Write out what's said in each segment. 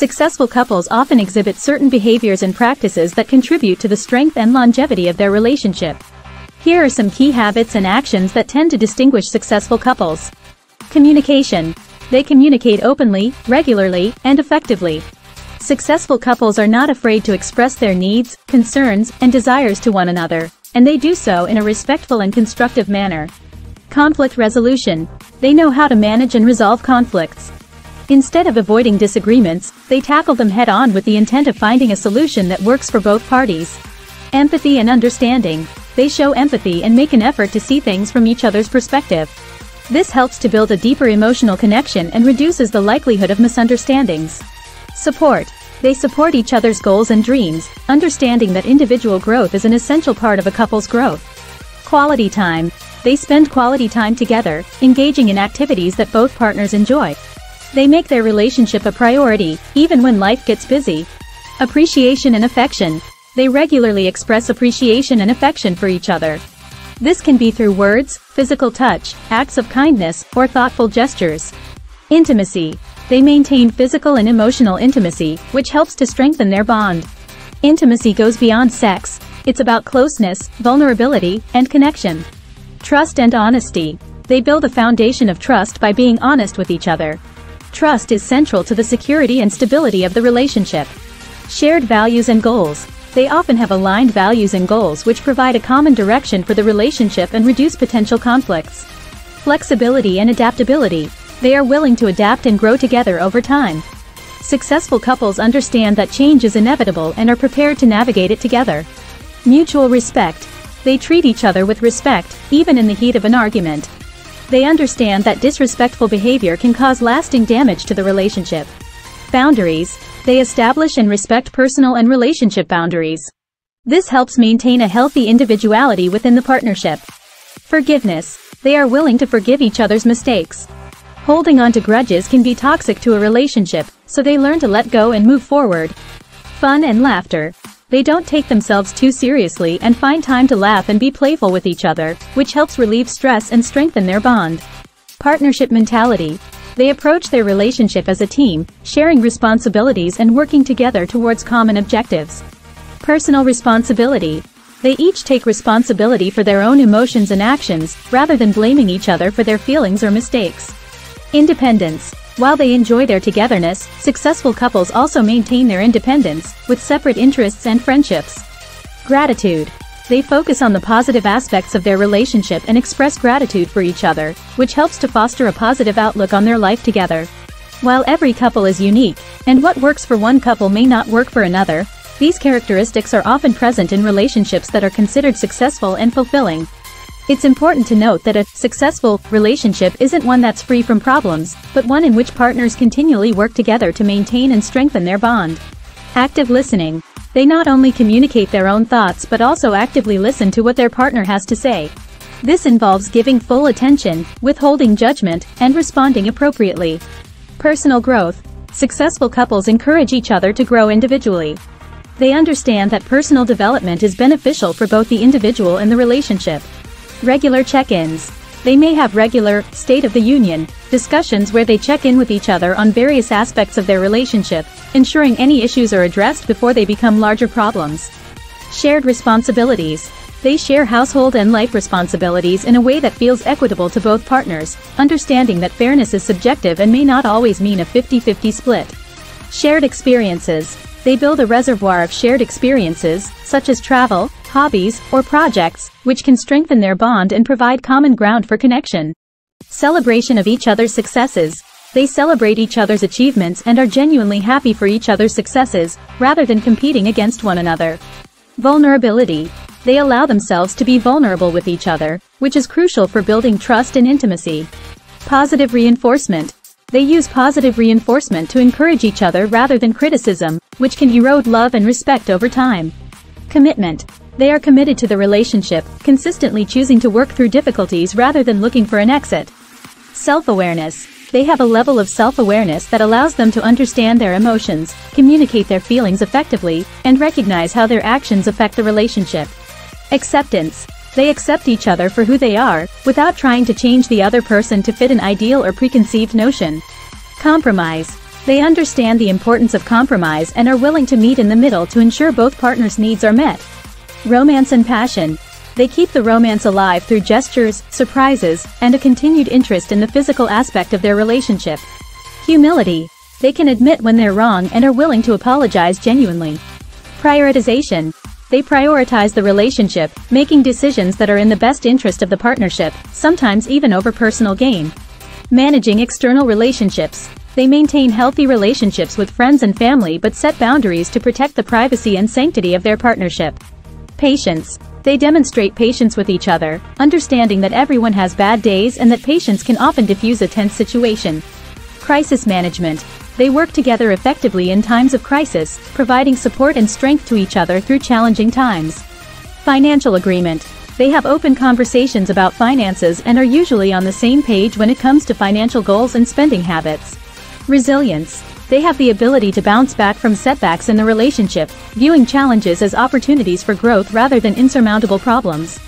Successful couples often exhibit certain behaviors and practices that contribute to the strength and longevity of their relationship. Here are some key habits and actions that tend to distinguish successful couples. Communication. They communicate openly, regularly, and effectively. Successful couples are not afraid to express their needs, concerns, and desires to one another, and they do so in a respectful and constructive manner. Conflict resolution. They know how to manage and resolve conflicts. Instead of avoiding disagreements, they tackle them head-on with the intent of finding a solution that works for both parties. Empathy and understanding. They show empathy and make an effort to see things from each other's perspective. This helps to build a deeper emotional connection and reduces the likelihood of misunderstandings. Support. They support each other's goals and dreams, understanding that individual growth is an essential part of a couple's growth. Quality time. They spend quality time together, engaging in activities that both partners enjoy. They make their relationship a priority, even when life gets busy. Appreciation and affection. They regularly express appreciation and affection for each other. This can be through words, physical touch, acts of kindness, or thoughtful gestures. Intimacy. They maintain physical and emotional intimacy, which helps to strengthen their bond. Intimacy goes beyond sex. It's about closeness, vulnerability, and connection. Trust and honesty. They build a foundation of trust by being honest with each other. Trust is central to the security and stability of the relationship. Shared values and goals. They often have aligned values and goals which provide a common direction for the relationship and reduce potential conflicts. Flexibility and adaptability. They are willing to adapt and grow together over time. Successful couples understand that change is inevitable and are prepared to navigate it together. Mutual respect. They treat each other with respect, even in the heat of an argument. They understand that disrespectful behavior can cause lasting damage to the relationship. Boundaries. They establish and respect personal and relationship boundaries. This helps maintain a healthy individuality within the partnership. Forgiveness. They are willing to forgive each other's mistakes. Holding on to grudges can be toxic to a relationship, so they learn to let go and move forward. Fun and laughter. They don't take themselves too seriously and find time to laugh and be playful with each other, which helps relieve stress and strengthen their bond. Partnership mentality. They approach their relationship as a team, sharing responsibilities and working together towards common objectives. Personal responsibility. They each take responsibility for their own emotions and actions, rather than blaming each other for their feelings or mistakes. Independence. While they enjoy their togetherness, successful couples also maintain their independence, with separate interests and friendships. Gratitude. They focus on the positive aspects of their relationship and express gratitude for each other, which helps to foster a positive outlook on their life together. While every couple is unique, and what works for one couple may not work for another, these characteristics are often present in relationships that are considered successful and fulfilling. It's important to note that a successful relationship isn't one that's free from problems, but one in which partners continually work together to maintain and strengthen their bond. Active listening. They not only communicate their own thoughts but also actively listen to what their partner has to say. This involves giving full attention, withholding judgment, and responding appropriately. Personal growth. Successful couples encourage each other to grow individually. They understand that personal development is beneficial for both the individual and the relationship. Regular check-ins. They may have regular, state of the union, discussions where they check in with each other on various aspects of their relationship, ensuring any issues are addressed before they become larger problems. Shared responsibilities. They share household and life responsibilities in a way that feels equitable to both partners, understanding that fairness is subjective and may not always mean a 50-50 split. Shared experiences. They build a reservoir of shared experiences, such as travel, hobbies, or projects, which can strengthen their bond and provide common ground for connection. Celebration of each other's successes. They celebrate each other's achievements and are genuinely happy for each other's successes, rather than competing against one another. Vulnerability. They allow themselves to be vulnerable with each other, which is crucial for building trust and intimacy. Positive reinforcement. They use positive reinforcement to encourage each other rather than criticism, which can erode love and respect over time. Commitment. They are committed to the relationship, consistently choosing to work through difficulties rather than looking for an exit. Self-awareness. They have a level of self-awareness that allows them to understand their emotions, communicate their feelings effectively, and recognize how their actions affect the relationship. Acceptance. They accept each other for who they are, without trying to change the other person to fit an ideal or preconceived notion. Compromise. They understand the importance of compromise and are willing to meet in the middle to ensure both partners' needs are met. Romance and passion. They keep the romance alive through gestures, surprises, and a continued interest in the physical aspect of their relationship. Humility. They can admit when they're wrong and are willing to apologize genuinely. Prioritization. They prioritize the relationship, making decisions that are in the best interest of the partnership, sometimes even over personal gain. Managing external relationships. They maintain healthy relationships with friends and family but set boundaries to protect the privacy and sanctity of their partnership. Patience. They demonstrate patience with each other, understanding that everyone has bad days and that patience can often diffuse a tense situation. Crisis management. They work together effectively in times of crisis, providing support and strength to each other through challenging times. Financial agreement. They have open conversations about finances and are usually on the same page when it comes to financial goals and spending habits. Resilience. They have the ability to bounce back from setbacks in the relationship, viewing challenges as opportunities for growth rather than insurmountable problems.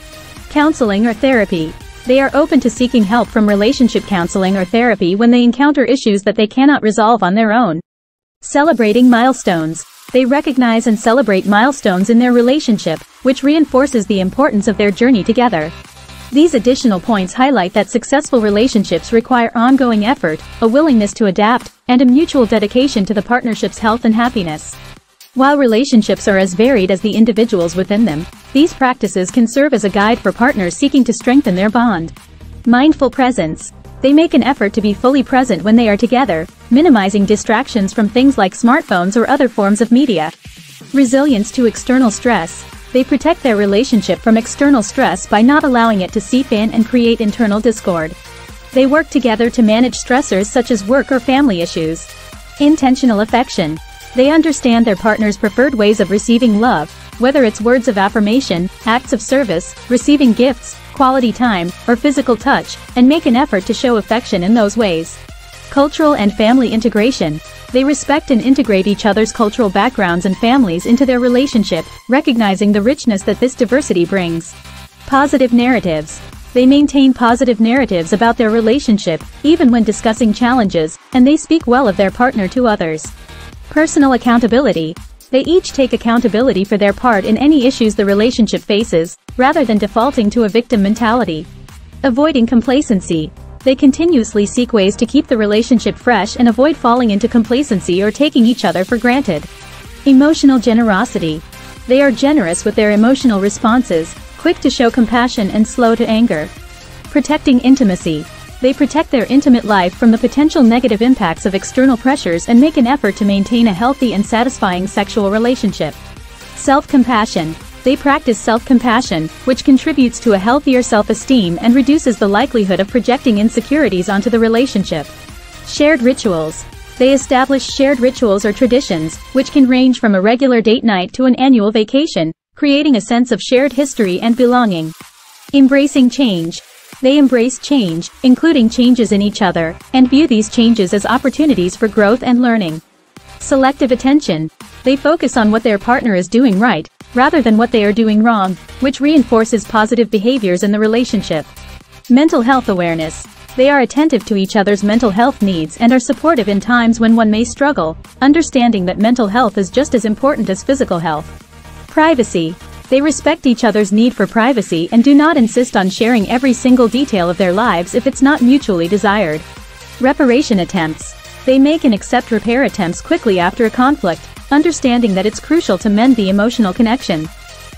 Counseling or therapy. They are open to seeking help from relationship counseling or therapy when they encounter issues that they cannot resolve on their own. Celebrating milestones. They recognize and celebrate milestones in their relationship, which reinforces the importance of their journey together. These additional points highlight that successful relationships require ongoing effort, a willingness to adapt, and a mutual dedication to the partnership's health and happiness. While relationships are as varied as the individuals within them, these practices can serve as a guide for partners seeking to strengthen their bond. Mindful presence. They make an effort to be fully present when they are together, minimizing distractions from things like smartphones or other forms of media. Resilience to external stress. They protect their relationship from external stress by not allowing it to seep in and create internal discord. They work together to manage stressors such as work or family issues. Intentional affection. They understand their partner's preferred ways of receiving love, whether it's words of affirmation, acts of service, receiving gifts, quality time, or physical touch, and make an effort to show affection in those ways. Cultural and family integration. They respect and integrate each other's cultural backgrounds and families into their relationship, recognizing the richness that this diversity brings. Positive narratives. They maintain positive narratives about their relationship, even when discussing challenges, and they speak well of their partner to others. Personal accountability. They each take accountability for their part in any issues the relationship faces, rather than defaulting to a victim mentality. Avoiding complacency. They continuously seek ways to keep the relationship fresh and avoid falling into complacency or taking each other for granted. Emotional generosity. They are generous with their emotional responses, quick to show compassion and slow to anger. Protecting intimacy. They protect their intimate life from the potential negative impacts of external pressures and make an effort to maintain a healthy and satisfying sexual relationship. Self-compassion. They practice self-compassion, which contributes to a healthier self-esteem and reduces the likelihood of projecting insecurities onto the relationship. Shared rituals. They establish shared rituals or traditions, which can range from a regular date night to an annual vacation, creating a sense of shared history and belonging. Embracing change. They embrace change, including changes in each other, and view these changes as opportunities for growth and learning. Selective attention. They focus on what their partner is doing right, rather than what they are doing wrong, which reinforces positive behaviors in the relationship. Mental health awareness. They are attentive to each other's mental health needs and are supportive in times when one may struggle, understanding that mental health is just as important as physical health. Privacy. They respect each other's need for privacy and do not insist on sharing every single detail of their lives if it's not mutually desired. Reparation attempts. They make and accept repair attempts quickly after a conflict, understanding that it's crucial to mend the emotional connection.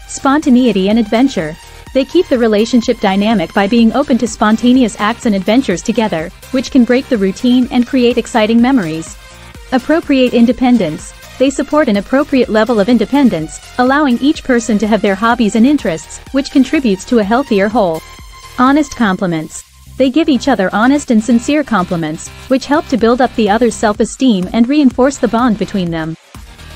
Spontaneity and adventure. They keep the relationship dynamic by being open to spontaneous acts and adventures together, which can break the routine and create exciting memories. Appropriate independence. They support an appropriate level of independence, allowing each person to have their hobbies and interests, which contributes to a healthier whole. Honest compliments. They give each other honest and sincere compliments, which help to build up the other's self-esteem and reinforce the bond between them.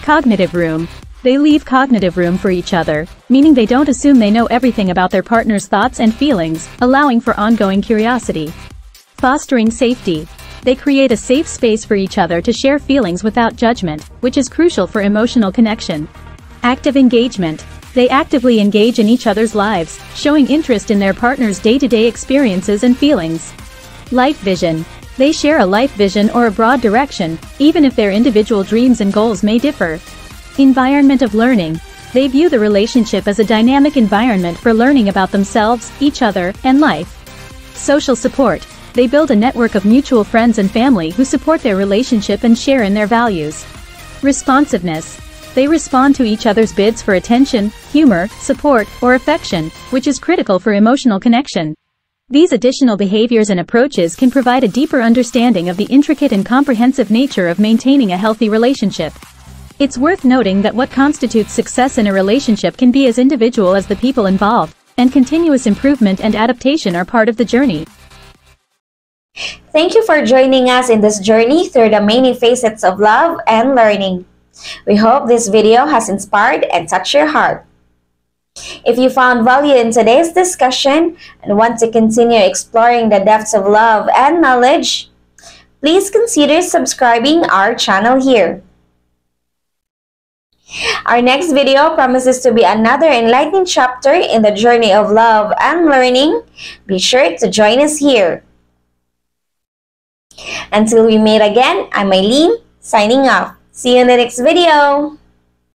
Cognitive room. They leave cognitive room for each other, meaning they don't assume they know everything about their partner's thoughts and feelings, allowing for ongoing curiosity. Fostering safety. They create a safe space for each other to share feelings without judgment, which is crucial for emotional connection. Active engagement. They actively engage in each other's lives, showing interest in their partner's day-to-day experiences and feelings. Life vision. They share a life vision or a broad direction, even if their individual dreams and goals may differ. Environment of learning. They view the relationship as a dynamic environment for learning about themselves, each other, and life. Social support. They build a network of mutual friends and family who support their relationship and share in their values. Responsiveness. They respond to each other's bids for attention, humor, support, or affection, which is critical for emotional connection. These additional behaviors and approaches can provide a deeper understanding of the intricate and comprehensive nature of maintaining a healthy relationship. It's worth noting that what constitutes success in a relationship can be as individual as the people involved, and continuous improvement and adaptation are part of the journey. Thank you for joining us in this journey through the many facets of love and learning. We hope this video has inspired and touched your heart. If you found value in today's discussion and want to continue exploring the depths of love and knowledge, please consider subscribing our channel here. Our next video promises to be another enlightening chapter in the journey of love and learning. Be sure to join us here. Until we meet again, I'm Eileen, signing off. See you in the next video.